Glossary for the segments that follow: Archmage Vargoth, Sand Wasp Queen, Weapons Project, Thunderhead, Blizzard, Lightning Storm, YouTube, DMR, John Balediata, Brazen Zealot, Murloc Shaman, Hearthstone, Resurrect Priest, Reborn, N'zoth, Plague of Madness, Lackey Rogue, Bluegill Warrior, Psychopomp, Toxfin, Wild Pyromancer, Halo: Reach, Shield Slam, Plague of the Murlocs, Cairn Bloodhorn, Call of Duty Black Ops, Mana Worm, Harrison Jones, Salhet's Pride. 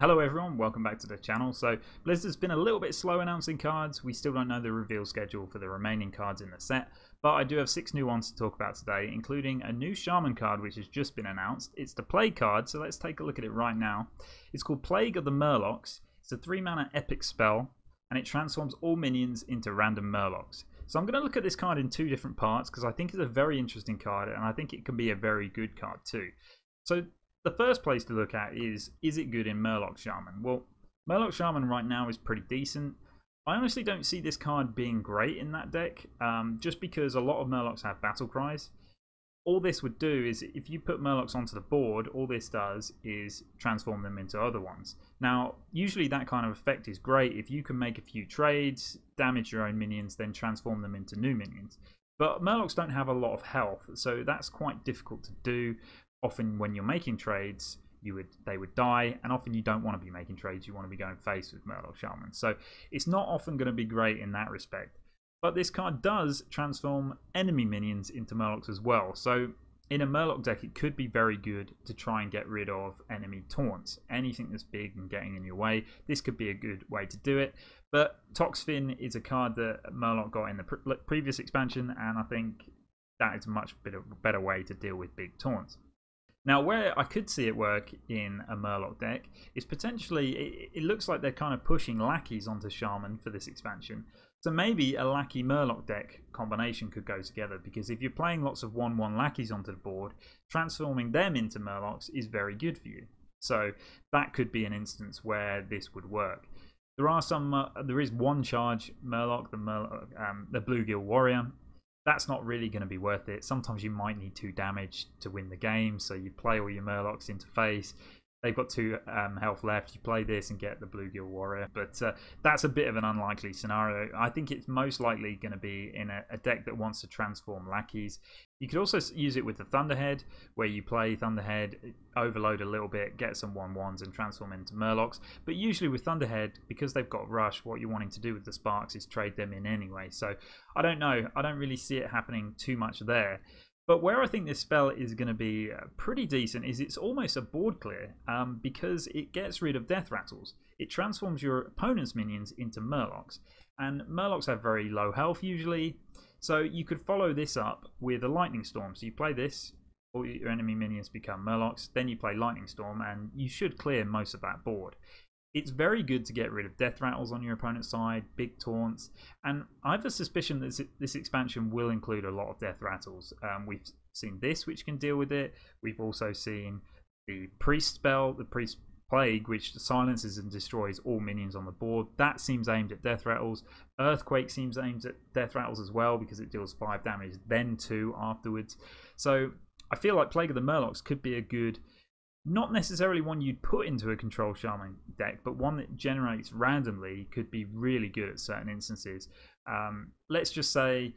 Hello everyone, welcome back to the channel. So Blizzard's been a little bit slow announcing cards. We still don't know the reveal schedule for the remaining cards in the set, but I do have 6 new ones to talk about today, including a new Shaman card which has just been announced. It's the Plague card, so let's take a look at it right now. It's called Plague of the Murlocs. It's a 3-mana epic spell, and it transforms all minions into random Murlocs. So I'm going to look at this card in 2 different parts, because I think it's a very interesting card, and I think it can be a very good card too. So the first place to look at is it good in Murloc Shaman? Well, Murloc Shaman right now is pretty decent. I honestly don't see this card being great in that deck, just because a lot of Murlocs have battle cries. All this would do is, if you put Murlocs onto the board, all this does is transform them into other ones. Now, usually that kind of effect is great if you can make a few trades, damage your own minions, then transform them into new minions. But Murlocs don't have a lot of health, so that's quite difficult to do. Often when you're making trades, they would die, and often you don't want to be making trades. You want to be going face with Murloc Shaman. So it's not often going to be great in that respect. But this card does transform enemy minions into Murlocs as well. So in a Murloc deck, it could be very good to try and get rid of enemy taunts. Anything that's big and getting in your way, this could be a good way to do it. But Toxfin is a card that Murloc got in the previous expansion, and I think that is a much better way to deal with big taunts. Now, where I could see it work in a Murloc deck is potentially, it looks like they're kind of pushing lackeys onto Shaman for this expansion. So maybe a lackey Murloc deck combination could go together, because if you're playing lots of 1/1 lackeys onto the board, transforming them into Murlocs is very good for you. So that could be an instance where this would work. There is one charge Murloc, the Bluegill Warrior. That's not really going to be worth it. Sometimes you might need 2 damage to win the game, so you play all your Murlocs into face. They've got 2 health left. You play this and get the Bluegill Warrior, but that's a bit of an unlikely scenario. I think it's most likely going to be in a deck that wants to transform lackeys. You could also use it with the Thunderhead, where you play Thunderhead, overload a little bit, get some 1/1s and transform into Murlocs. But usually with Thunderhead, because they've got Rush, what you're wanting to do with the Sparks is trade them in anyway. So I don't know. I don't really see it happening too much there. But where I think this spell is going to be pretty decent is it's almost a board clear, because it gets rid of death rattles. It transforms your opponent's minions into Murlocs, and Murlocs have very low health usually, so you could follow this up with a Lightning Storm. So you play this, all your enemy minions become Murlocs, then you play Lightning Storm, and you should clear most of that board. It's very good to get rid of death rattles on your opponent's side, big taunts, and I have a suspicion that this expansion will include a lot of death rattles. We've seen this, which can deal with it. We've also seen the priest spell, the priest plague, which silences and destroys all minions on the board. That seems aimed at death rattles. Earthquake seems aimed at death rattles as well, because it deals 5 damage, then 2 afterwards. So I feel like Plague of the Murlocs could be a good, not necessarily one you'd put into a control Shaman deck, but one that generates randomly could be really good at certain instances. Let's just say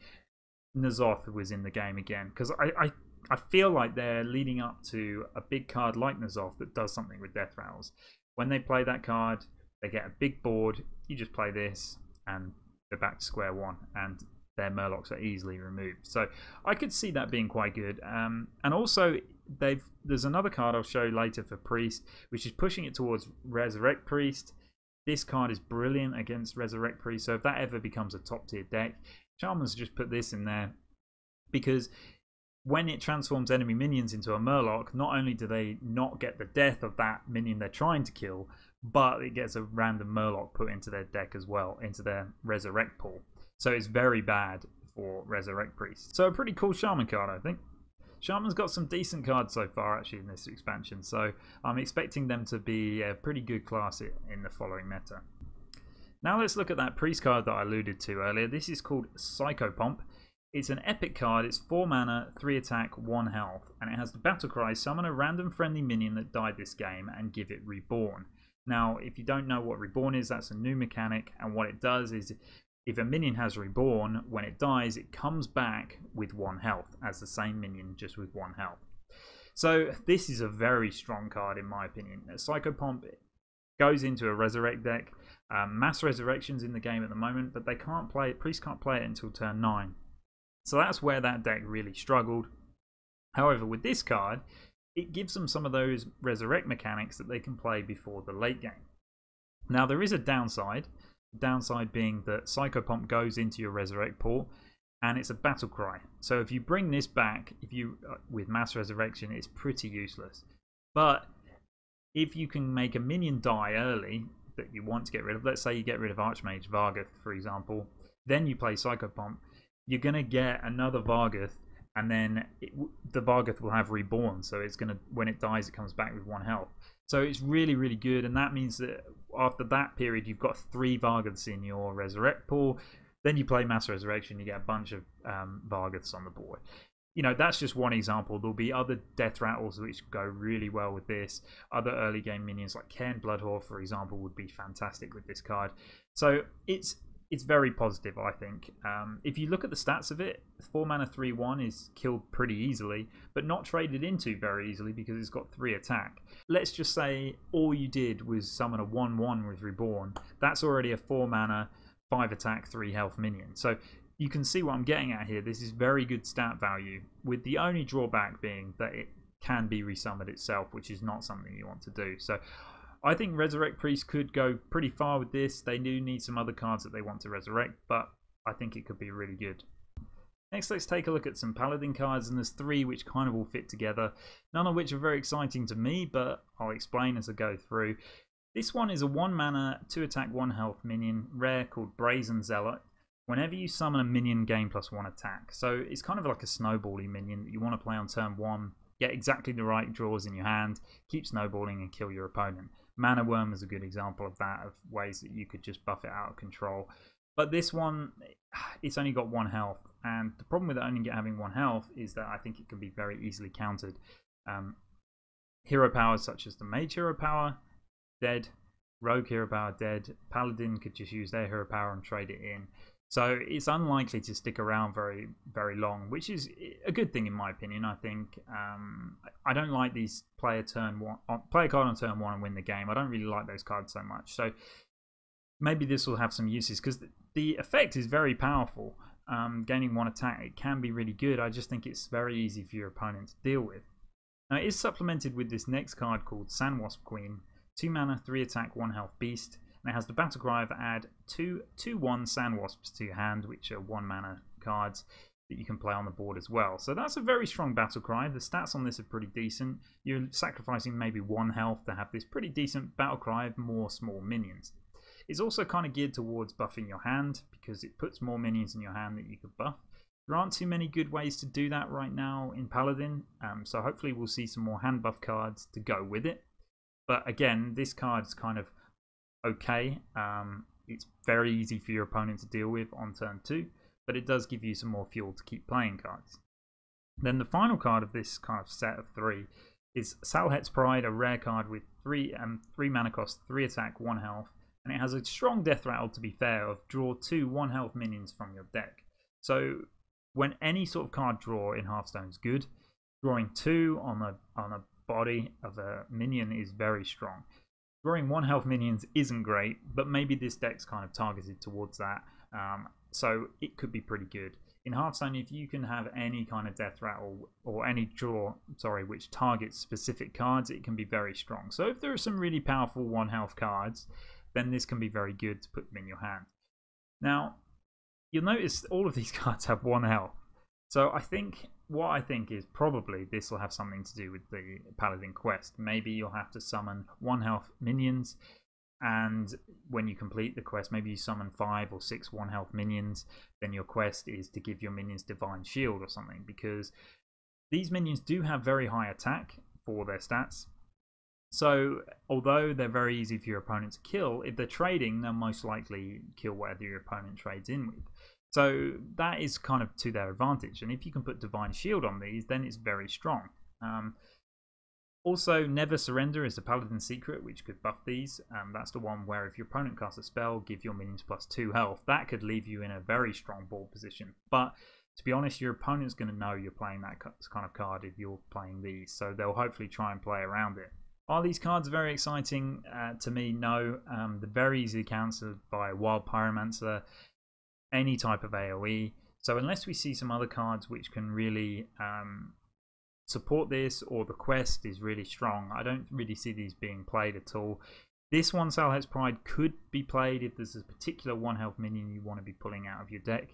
N'zoth was in the game again, because I feel like they're leading up to a big card like N'zoth that does something with death rattles. When they play that card, they get a big board. You just play this and go back to square one, and their Murlocs are easily removed. So I could see that being quite good. And also, there's another card I'll show later for Priest, which is pushing it towards Resurrect Priest. This card is brilliant against Resurrect Priest, so if that ever becomes a top tier deck, Shaman's just put this in there, because when it transforms enemy minions into a Murloc, not only do they not get the death of that minion they're trying to kill, but it gets a random Murloc put into their deck as well, into their Resurrect pool. So it's very bad for Resurrect Priest. So a pretty cool Shaman card, I think. Shaman's got some decent cards so far actually in this expansion, so I'm expecting them to be a pretty good class in the following meta. Now let's look at that Priest card that I alluded to earlier. This is called Psychopomp. It's an epic card. It's 4 mana, 3 attack, 1 health, and it has the battle cry, summon a random friendly minion that died this game and give it Reborn. Now, if you don't know what Reborn is, that's a new mechanic, and what it does is, if a minion has Reborn, when it dies, it comes back with 1 health, as the same minion, just with 1 health. So this is a very strong card in my opinion. Psychopomp goes into a Resurrect deck. Mass Resurrection's in the game at the moment, but they can't play it. Priest can't play it until turn 9. So that's where that deck really struggled. However, with this card, it gives them some of those resurrect mechanics that they can play before the late game. Now there is a downside, the downside being that Psychopomp goes into your resurrect pool and it's a battle cry. So if you bring this back, if you with mass resurrection, it's pretty useless. But if you can make a minion die early that you want to get rid of, let's say you get rid of Archmage Vargoth, for example, then you play Psychopomp, you're going to get another Vargoth, and then the Vargoth will have reborn, so it's going to, when it dies, it comes back with 1 health. So it's really, really good, and that means that after that period, you've got 3 Vargoths in your resurrect pool. Then you play mass resurrection, you get a bunch of Vargoths on the board. You know, that's just one example. There'll be other death rattles which go really well with this. Other early game minions like Cairn Bloodhorn, for example, would be fantastic with this card. So it's very positive, I think. If you look at the stats of it, 4 mana 3/1 is killed pretty easily, but not traded into very easily because it's got 3 attack. Let's just say all you did was summon a 1/1 with Reborn. That's already a 4 mana 5 attack 3 health minion. So you can see what I'm getting at here. This is very good stat value, with the only drawback being that it can be resummoned itself, which is not something you want to do. So I think Resurrect Priest could go pretty far with this. They do need some other cards that they want to resurrect, but I think it could be really good. Next, let's take a look at some Paladin cards, and there's 3 which kind of all fit together, none of which are very exciting to me, but I'll explain as I go through. This one is a 1 mana, 2 attack, 1 health minion, rare, called Brazen Zealot. Whenever you summon a minion, gain +1 attack. So it's kind of like a snowballing minion that you want to play on turn 1, get exactly the right draws in your hand, keep snowballing and kill your opponent. Mana Worm is a good example of that, of ways that you could just buff it out of control. But this one, it's only got 1 health, and the problem with it only having 1 health is that I think it can be very easily countered. Hero powers such as the Mage Hero Power, dead, Rogue Hero Power, dead, Paladin could just use their Hero Power and trade it in. So it's unlikely to stick around very, very long, which is a good thing in my opinion. I think I don't like these play a card on turn 1 and win the game. I don't really like those cards so much. So maybe this will have some uses, because the effect is very powerful. Gaining 1 attack, it can be really good. I just think it's very easy for your opponent to deal with. Now it is supplemented with this next card called Sand Wasp Queen, 2 mana, 3 attack, 1 health beast. And it has the battle cry of add 2/1 Sand Wasps to your hand, which are 1 mana cards that you can play on the board as well. So that's a very strong battle cry. The stats on this are pretty decent. You're sacrificing maybe 1 health to have this pretty decent battle cry of more small minions. It's also kind of geared towards buffing your hand, because it puts more minions in your hand that you could buff. There aren't too many good ways to do that right now in Paladin, so hopefully we'll see some more hand buff cards to go with it. But again, this card is kind of okay. It's very easy for your opponent to deal with on turn 2, but it does give you some more fuel to keep playing cards. Then the final card of this kind of set of 3 is Salhet's Pride, a rare card with 3 mana cost, 3 attack, 1 health, and it has a strong death rattle, to be fair, of draw 2 1-health minions from your deck. So when any sort of card draw in Hearthstone is good, drawing 2 on a body of a minion is very strong. Drawing 1 health minions isn't great, but maybe this deck's kind of targeted towards that, so it could be pretty good. In Hearthstone, if you can have any kind of death rattle or any draw, sorry, which targets specific cards, it can be very strong. So if there are some really powerful 1 health cards, then this can be very good to put them in your hand. Now, you'll notice all of these cards have 1 health. So I think what I think is probably this will have something to do with the Paladin quest. Maybe you'll have to summon 1 health minions, and when you complete the quest, maybe you summon 5 or 6 1-health minions. Then your quest is to give your minions divine shield or something, because these minions do have very high attack for their stats. So although they're very easy for your opponent to kill, if they're trading, they'll most likely kill whatever your opponent trades in with. So that is kind of to their advantage, and if you can put Divine Shield on these, then it's very strong. Also, Never Surrender is the Paladin Secret, which could buff these. That's the one where if your opponent casts a spell, give your minions +2 health. That could leave you in a very strong board position, but to be honest, your opponent's going to know you're playing that kind of card if you're playing these, so they'll hopefully try and play around it. Are these cards very exciting? To me, no. They're very easily countered by Wild Pyromancer, any type of AoE. So unless we see some other cards which can really support this or the quest is really strong. I don't really see these being played at all. This one, Salhet's Pride, could be played if there's a particular one health minion you want to be pulling out of your deck.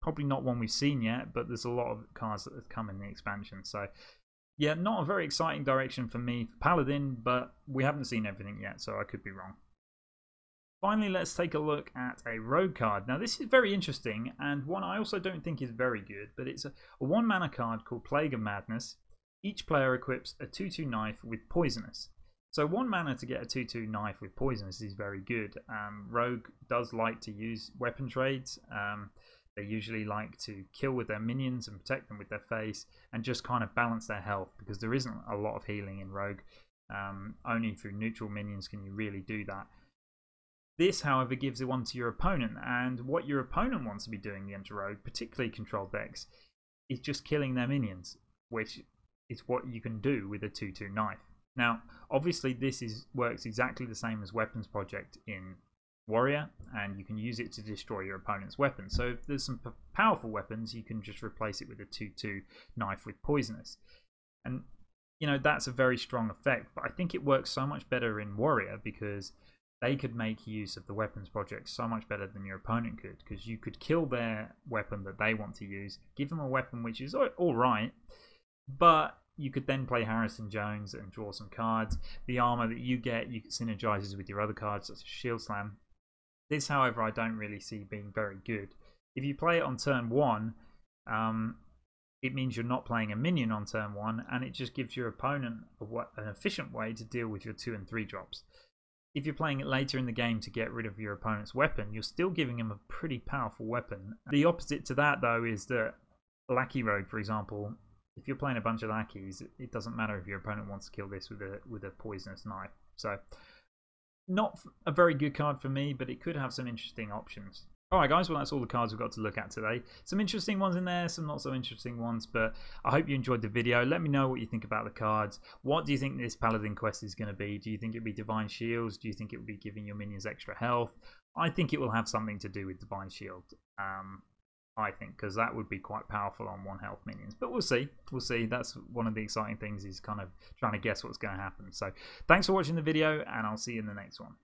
Probably not one we've seen yet, but there's a lot of cards that have come in the expansion. So yeah, not a very exciting direction for me for Paladin, but we haven't seen everything yet, so I could be wrong. Finally, let's take a look at a rogue card. Now, this is very interesting, and one I also don't think is very good, but it's a one-mana card called Plague of Madness. Each player equips a 2/2 knife with Poisonous. So one mana to get a 2/2 knife with Poisonous is very good. Rogue does like to use weapon trades. They usually like to kill with their minions and protect them with their face and just kind of balance their health, because there isn't a lot of healing in Rogue. Only through neutral minions can you really do that. This, however, gives it one to your opponent, and what your opponent wants to be doing against Rogue, particularly control decks, is just killing their minions, which is what you can do with a 2/2 knife. Now, obviously, this works exactly the same as Weapons Project in Warrior, and you can use it to destroy your opponent's weapons. So if there's some powerful weapons, you can just replace it with a 2/2 knife with Poisonous. And, you know, that's a very strong effect, but I think it works so much better in Warrior because they could make use of the Weapons Project so much better than your opponent could, because you could kill their weapon that they want to use, give them a weapon which is alright, but you could then play Harrison Jones and draw some cards. The armor that you get, you could synergize with your other cards, such as Shield Slam. This, however, I don't really see being very good. If you play it on turn one, it means you're not playing a minion on turn one, and it just gives your opponent an efficient way to deal with your 2 and 3 drops. If you're playing it later in the game to get rid of your opponent's weapon, you're still giving him a pretty powerful weapon. The opposite to that, though, is that Lackey Rogue, for example, if you're playing a bunch of lackeys, it doesn't matter if your opponent wants to kill this with a poisonous knife. So, not a very good card for me, but it could have some interesting options. Alright guys, well that's all the cards we've got to look at today. Some interesting ones in there, some not so interesting ones, but I hope you enjoyed the video. Let me know what you think about the cards. What do you think this Paladin quest is going to be? Do you think it'll be Divine Shields? Do you think it'll be giving your minions extra health? I think it will have something to do with Divine Shield, I think, because that would be quite powerful on 1 health minions. But we'll see, we'll see. That's one of the exciting things, is kind of trying to guess what's going to happen. So thanks for watching the video, and I'll see you in the next one.